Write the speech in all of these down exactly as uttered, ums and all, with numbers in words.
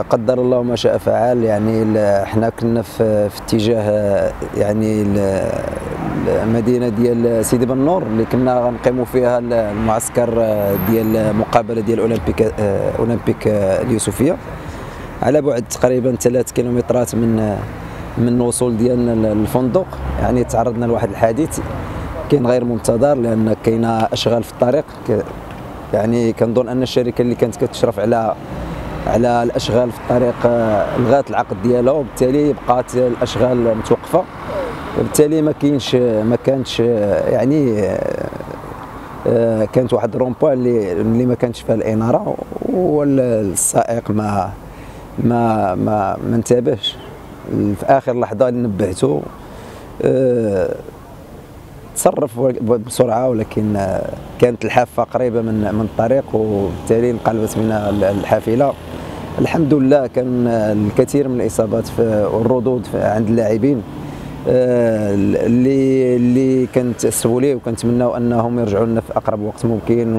قدر الله ما شاء فعل. يعني احنا كنا في, في اتجاه يعني المدينه ديال سيدي بن نور اللي كنا غنقيموا فيها المعسكر ديال المقابله ديال اولمبيك اولمبيك اليوسفيه على بعد تقريبا ثلاثة كيلومترات من من الوصول ديالنا للفندق. يعني تعرضنا لواحد الحادث كان غير منتظر لان كاينه اشغال في الطريق. يعني كنظن ان الشركه اللي كانت كتشرف على على الاشغال في الطريق لغات العقد ديالها، وبالتالي بقات الاشغال متوقفه، وبالتالي ما كاينش ما كانتش يعني كانت واحد الرومبوان اللي اللي ما كانتش فيها الاناره، والسائق ما ما ما ما انتبهش. في اخر لحظه اللي نبهته تصرف بسرعه، ولكن كانت الحافه قريبه من من الطريق وبالتالي انقلبت بنا الحافله. الحمد لله كان الكثير من الاصابات والردود عند اللاعبين اللي اللي كنتأسفوا ليه، وكنتمناو انهم يرجعوا لنا في اقرب وقت ممكن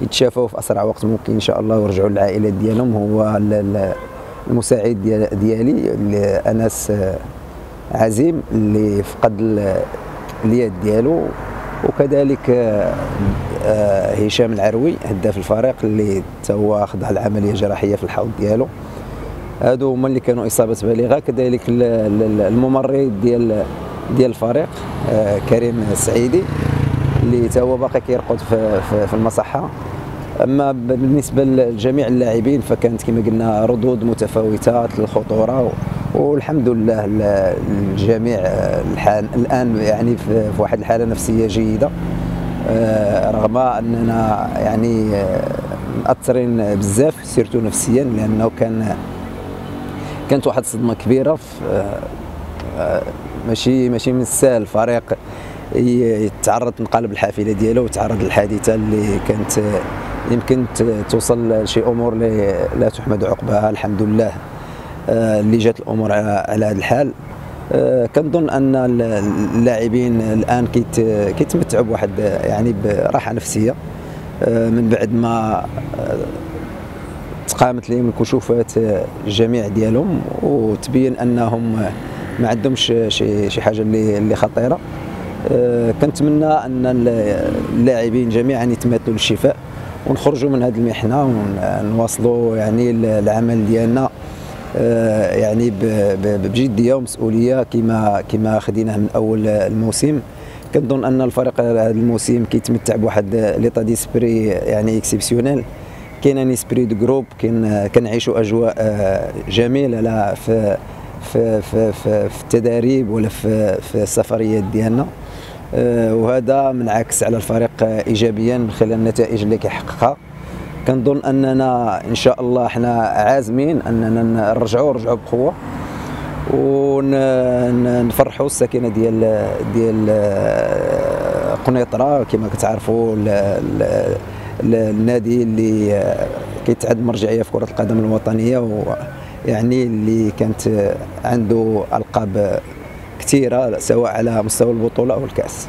ويتشافوا في اسرع وقت ممكن ان شاء الله ويرجعوا للعائلات ديالهم. هو المساعد ديالي انس عزيم اللي فقد اليد ديالو، وكذلك هشام العروي هداف الفريق اللي تا هو خضع لعمليه جراحيه في الحوض ديالو. هادو هما اللي كانوا اصابه بالغه. كذلك الممرض ديال ديال الفريق كريم السعيدي اللي تا هو باقي كيرقد في, في المصحه. اما بالنسبه لجميع اللاعبين فكانت كما قلنا ردود متفاوته للخطوره، والحمد لله الجميع الان يعني في واحد الحاله نفسيه جيده، رغم اننا يعني مأثرين بزاف سيرتو نفسيا، لانه كان كانت واحد الصدمه كبيره. ماشي ماشي من السهل الفريق يتعرض انقلب الحافله ديالو وتعرض للحادثه اللي كانت يمكن توصل لشي امور اللي لا تحمد عقباها. الحمد لله اللي جات الامور على هذا الحال. كنظن ان اللاعبين الان كيتمتعوا بواحد يعني براحه نفسيه من بعد ما تقامت لهم الكشوفات الجميع ديالهم، وتبين انهم ما عندهمش شي شي حاجه اللي اللي خطيره. كنتمنى ان اللاعبين جميعا يتمثلوا للشفاء ونخرجوا من هذه المحنه ونواصلوا يعني العمل ديالنا يعني بجديه ومسؤوليه كما كما خديناه من اول الموسم. كنظن ان الفريق هذا الموسم كيتمتع بواحد ليطا ديسبري يعني اكسبسيونيل. كاين ان اسبري دو جروب، كاين كنعيشوا اجواء جميله لا في في في في, في التدريب ولا في, في السفريات ديالنا، وهذا منعكس على الفريق ايجابيا من خلال النتائج اللي كيحققها. كنظن اننا ان شاء الله احنا عازمين اننا نرجعوا نرجعوا بقوه ونفرحوا الساكنه ديال ديال قنيطره. كما كتعرفوا النادي اللي كيتعد مرجعيه في كره القدم الوطنيه، ويعني اللي كانت عنده القاب كثيره سواء على مستوى البطوله او الكاس.